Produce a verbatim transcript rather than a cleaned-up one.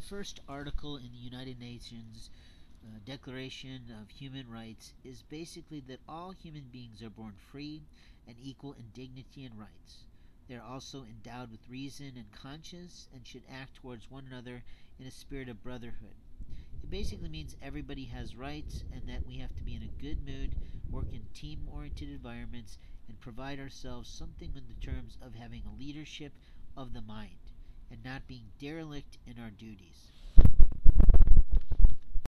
the first article in the United Nations uh, Declaration of Human Rights is basically that all human beings are born free and equal in dignity and rights. They are also endowed with reason and conscience and should act towards one another in a spirit of brotherhood. It basically means everybody has rights and that we have to be in a good mood, work in team-oriented environments, and provide ourselves something in the terms of having a leadership of the mind and not being derelict in our duties.